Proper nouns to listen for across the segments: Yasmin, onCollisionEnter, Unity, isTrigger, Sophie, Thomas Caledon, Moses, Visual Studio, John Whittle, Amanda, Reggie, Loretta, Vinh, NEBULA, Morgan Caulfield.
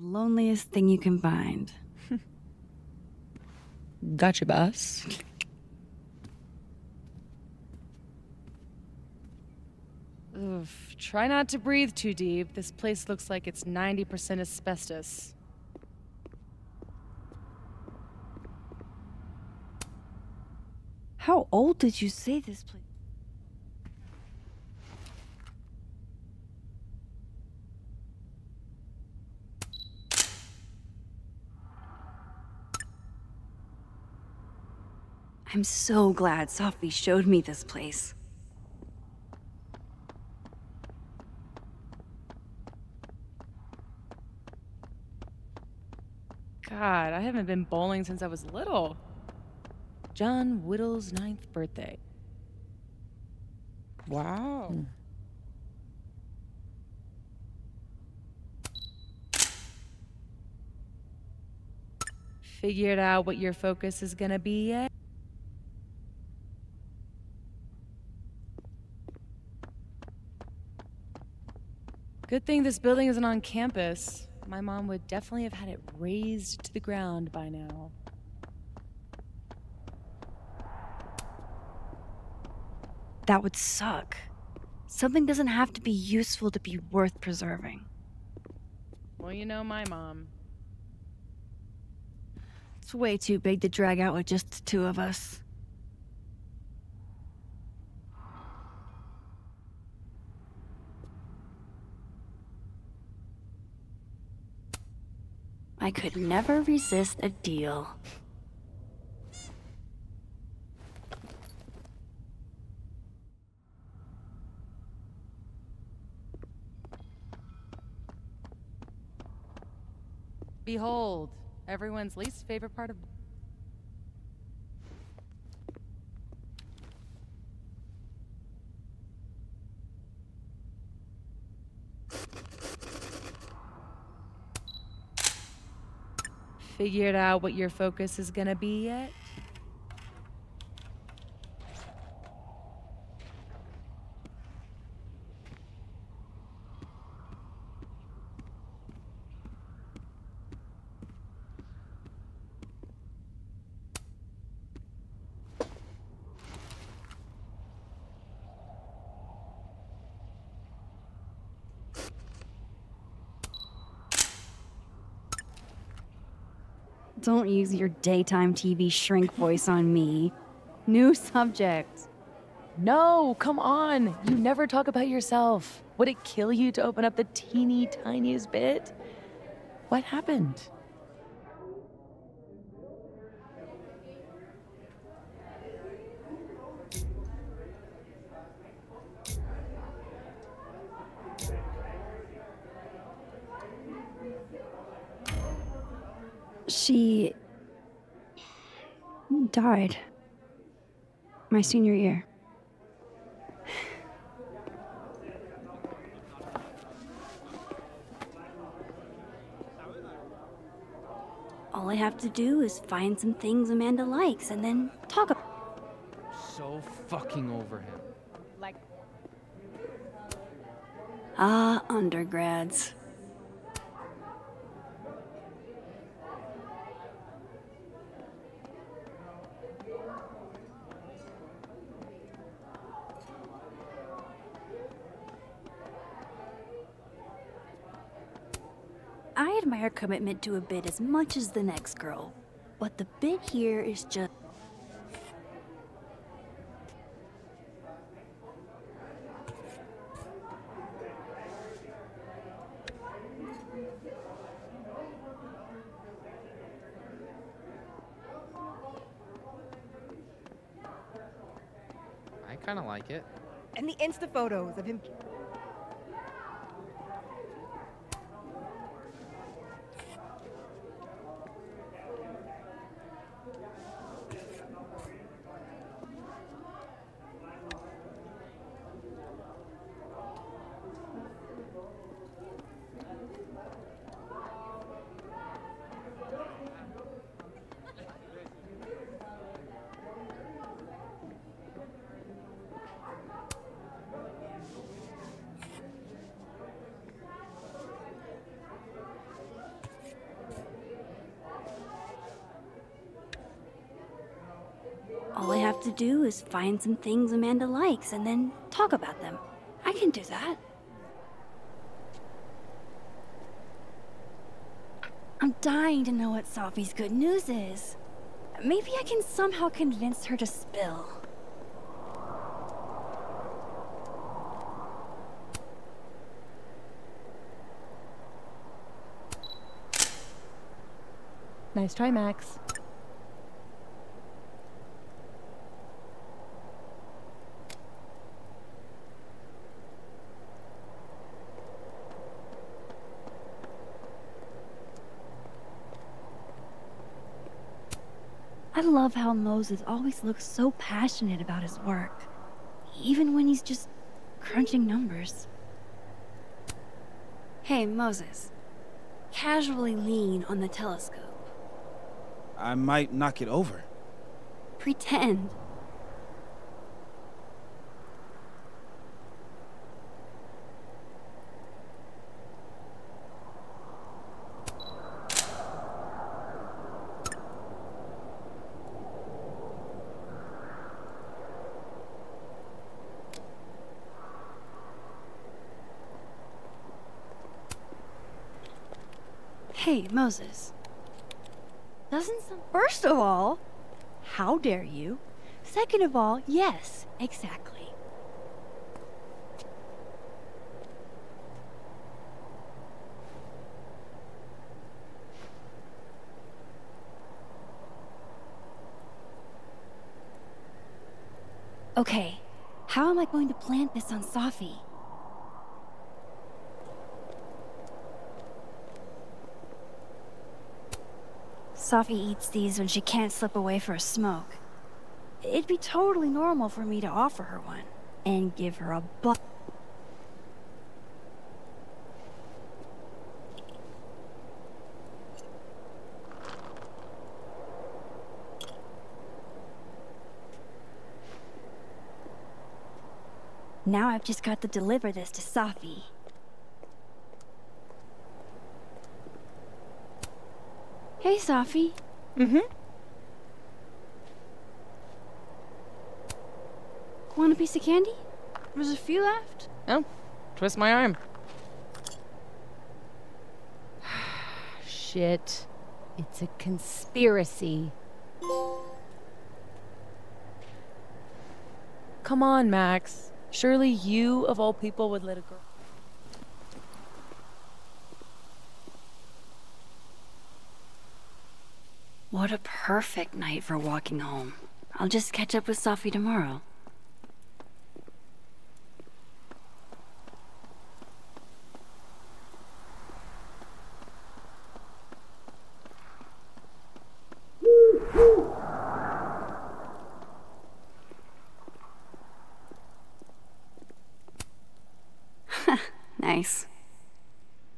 The loneliest thing you can find. Gotcha, boss. Ugh, try not to breathe too deep. This place looks like it's 90% asbestos. How old did you say this place? I'm so glad Sophie showed me this place. God, I haven't been bowling since I was little. John Whittle's 9th birthday. Wow. Mm. Figured out what your focus is gonna be yet? Good thing this building isn't on campus. My mom would definitely have had it razed to the ground by now. That would suck. Something doesn't have to be useful to be worth preserving. Well, you know my mom. It's way too big to drag out with just the two of us. I could never resist a deal. Behold, everyone's least favorite part of... Figured out what your focus is gonna be yet? Don't use your daytime TV shrink voice on me. New subject. No, come on. You never talk about yourself. Would it kill you to open up the teeny tiniest bit? What happened? She died my senior year. All I have to do is find some things Amanda likes and then talk about. So fucking over him. Like undergrads. I admire commitment to a bit as much as the next girl, but the bit here is just... I kind of like it. And the Insta photos of him... to do is find some things Amanda likes and then talk about them. I can do that. I'm dying to know what Sophie's good news is. Maybe I can somehow convince her to spill. Nice try, Max. I love how Moses always looks so passionate about his work, even when he's just crunching numbers. Hey, Moses. Casually lean on the telescope. I might knock it over. Pretend. Hey, Moses. Doesn't some— First of all, how dare you? Second of all, yes, exactly. Okay, how am I going to plant this on Sophie? Sophie eats these when she can't slip away for a smoke. It'd be totally normal for me to offer her one and give her a butt. Now I've just got to deliver this to Sophie. Hey, Sophie. Want a piece of candy? There's a few left. Oh, twist my arm. Shit. It's a conspiracy. Come on, Max. Surely you, of all people, would let a girl... What a perfect night for walking home. I'll just catch up with Sophie tomorrow. Nice.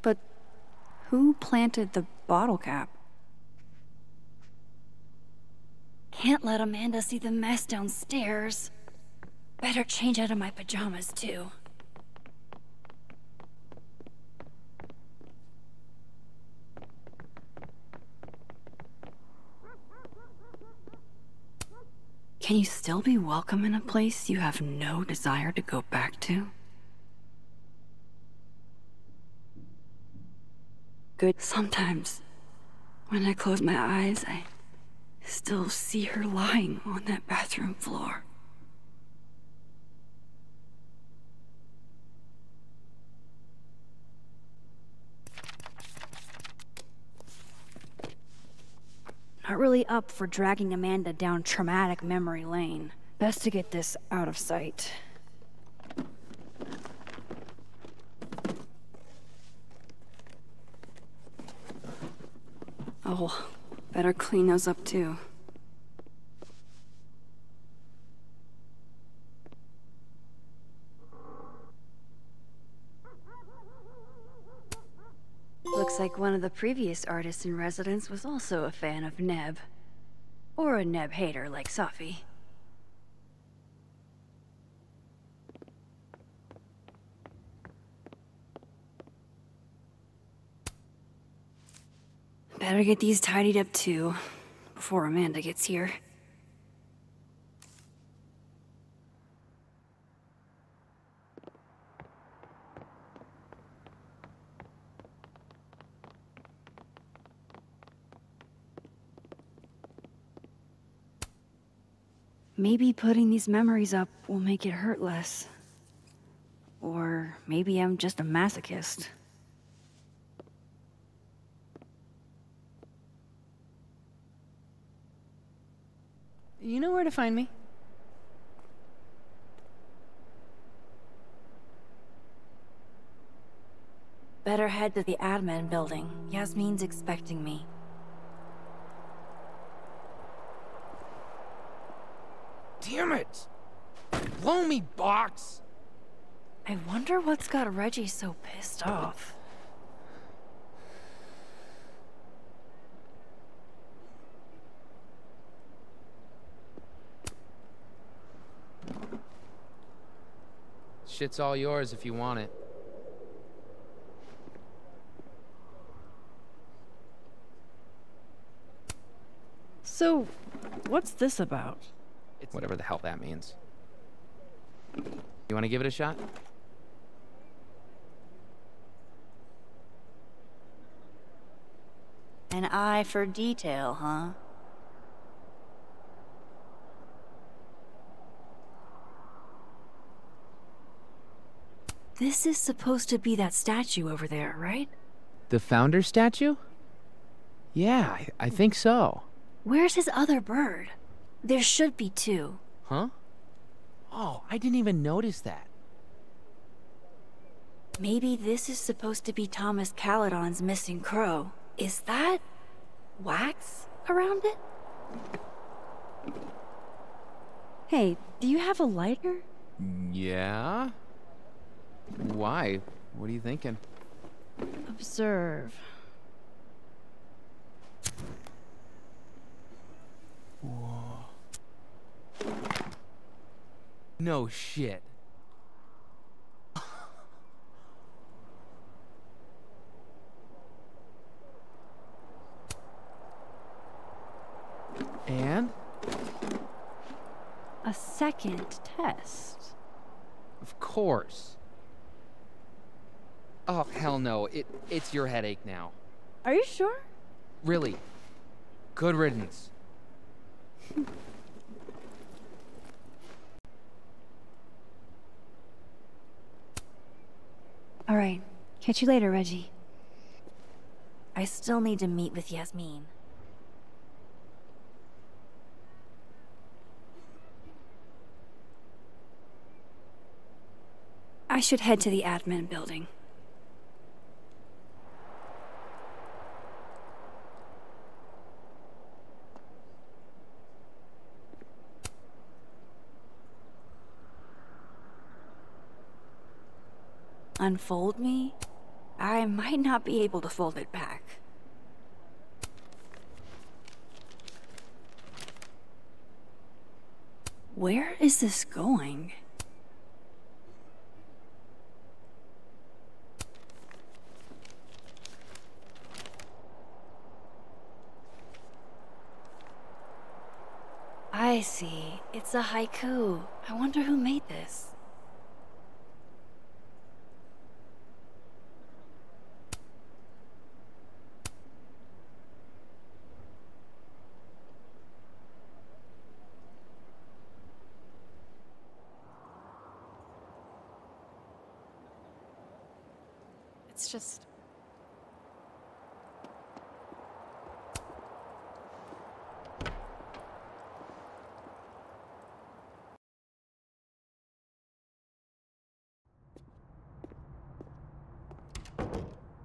But who planted the bottle cap? Can't let Amanda see the mess downstairs. Better change out of my pajamas, too. Can you still be welcome in a place you have no desire to go back to? Good. Sometimes, when I close my eyes, I... still see her lying on that bathroom floor. Not really up for dragging Amanda down traumatic memory lane. Best to get this out of sight. Oh. Better clean those up, too. Looks like one of the previous artists in residence was also a fan of Neb. Or a Neb hater like Sophie. Better get these tidied up, too, before Amanda gets here. Maybe putting these memories up will make it hurt less. Or maybe I'm just a masochist. You know where to find me. Better head to the admin building. Yasmin's expecting me. Damn it! Blow me, box! I wonder what's got Reggie so pissed off. Shit's all yours if you want it. So, what's this about? Whatever the hell that means. You want to give it a shot? An eye for detail, huh? This is supposed to be that statue over there, right? The founder statue? Yeah, I think so. Where's his other bird? There should be two. Huh? Oh, I didn't even notice that. Maybe this is supposed to be Thomas Caledon's missing crow. Is that wax around it? Hey, do you have a lighter? Yeah? Why? What are you thinking? Observe. Whoa. No shit. And? A second test. Of course. Oh, hell no. It's your headache now. Are you sure? Really. Good riddance. All right. Catch you later, Reggie. I still need to meet with Yasmin. I should head to the admin building. Unfold me? I might not be able to fold it back. Where is this going? I see. It's a haiku. I wonder who made this. It's just...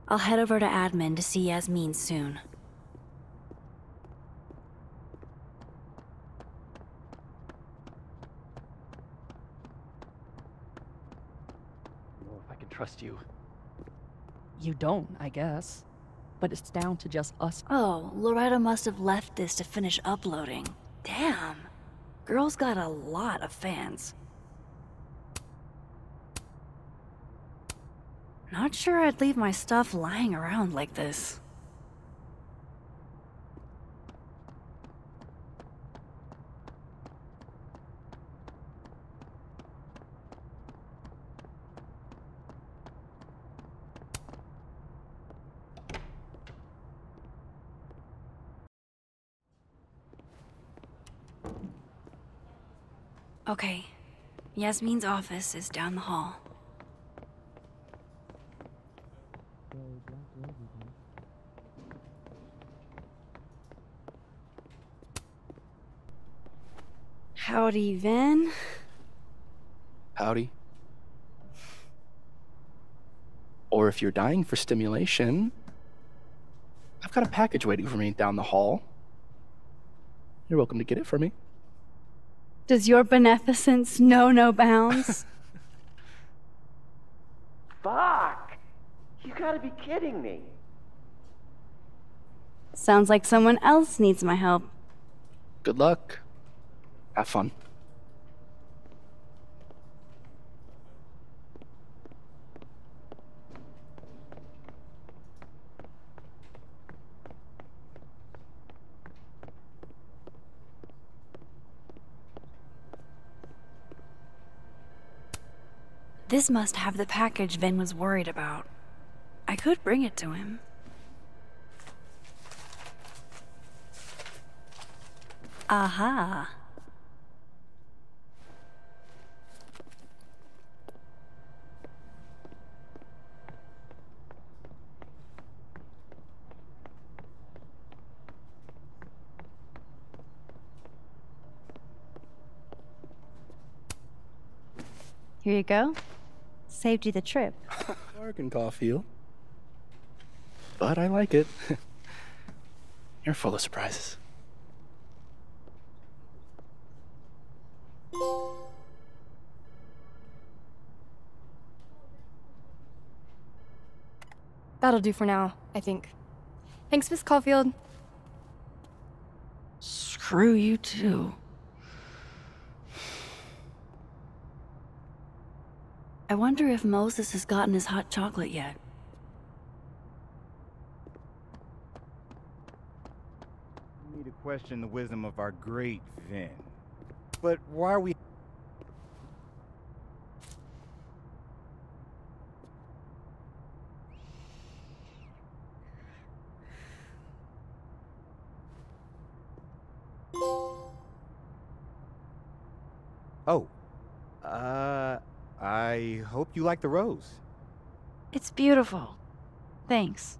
I'll head over to admin to see Yasmin soon. I don't know if I can trust you. You don't, I guess. But it's down to just us. Oh, Loretta must have left this to finish uploading. Damn. Girl's got a lot of fans. Not sure I'd leave my stuff lying around like this. Okay. Yasmin's office is down the hall. Howdy, Vinh. Howdy. Or if you're dying for stimulation, I've got a package waiting for me down the hall. You're welcome to get it for me. Does your beneficence know no bounds? Fuck! You gotta be kidding me. Sounds like someone else needs my help. Good luck. Have fun. This must have the package Vinh was worried about. I could bring it to him. Aha. Here you go. Saved you the trip. Morgan Caulfield. But I like it. You're full of surprises. That'll do for now, I think. Thanks, Miss Caulfield. Screw you too. I wonder if Moses has gotten his hot chocolate yet. We need to question the wisdom of our great Vinh. But why are we... Oh. I hope you like the rose. It's beautiful. Thanks.